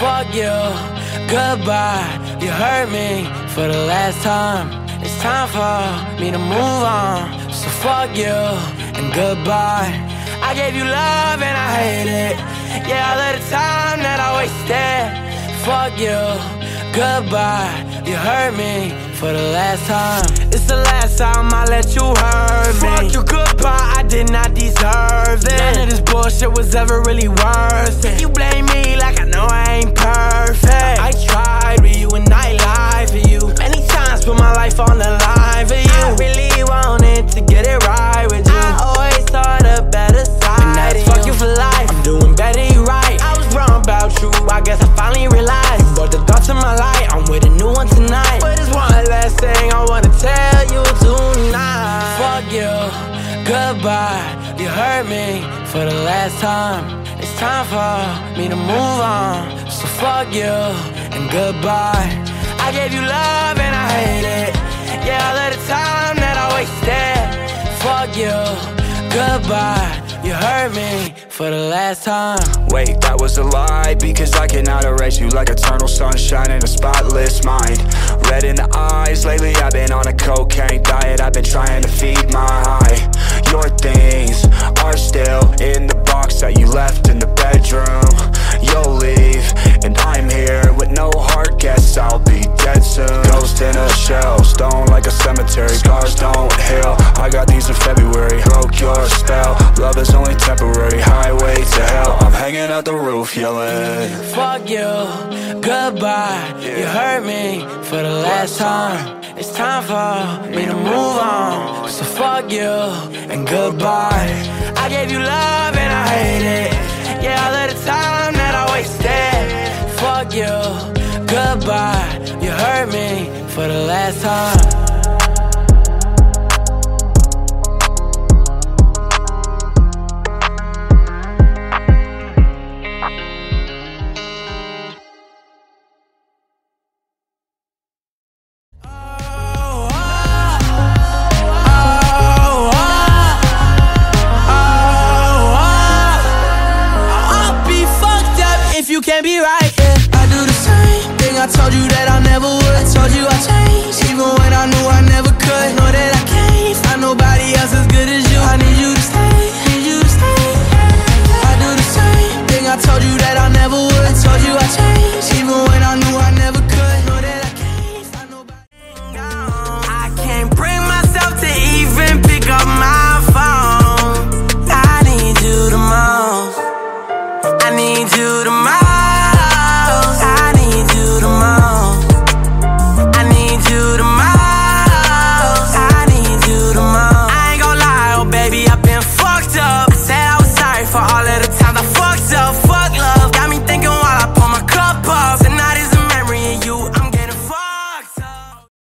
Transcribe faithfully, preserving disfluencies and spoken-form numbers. fuck you, goodbye. You hurt me for the last time. It's time for me to move on. So fuck you and goodbye. I gave you love and I hate it. Yeah, all of the time that I wasted. Fuck you, goodbye. You hurt me for the last time. It's the last time I let you hurt me. Fuck you, goodbye, I did not deserve it. None of this bullshit was ever really worth it. You blame me like I know I ain't perfect. I, I tried with you and I lied for you. Many times put my life on the line for you. I really wanted to get it right with you. I always saw the better side. And that's fuck you for life, I'm doing better, you right. I was wrong about you, I guess I finally realized. You brought the thoughts in my life, I'm with a new one tonight. But it's one last thing I wanna tell you tonight. Fuck you, goodbye. You hurt me for the last time. It's time for me to move on. So fuck you and goodbye. I gave you love and I hate it. Yeah, all of the time that I wasted. Fuck you, goodbye. You hurt me for the last time. Wait, that was a lie, because I cannot erase you. Like eternal sunshine in a spotless mind. Red in the eyes, lately I've been on a cocaine diet. I've been trying to feed my high. Your things are still in the box that you left in the bedroom. You'll leave, and I'm here with no heart. Guess I'll be dead soon. Ghost in a shell, stone like a cemetery. Scars don't heal, I got these in February. Broke your spell, love is only temporary. Highway to hell, I'm hanging out the roof yelling. Fuck you, goodbye. You hurt me for the last time. It's time for me to move on. So fuck you and goodbye. I gave you love and I hate it. Yeah, all of the time that I wasted. Fuck you, goodbye. You hurt me for the last time. Can't be right, yeah. I do the same thing I told you that I never would. I told you I changed.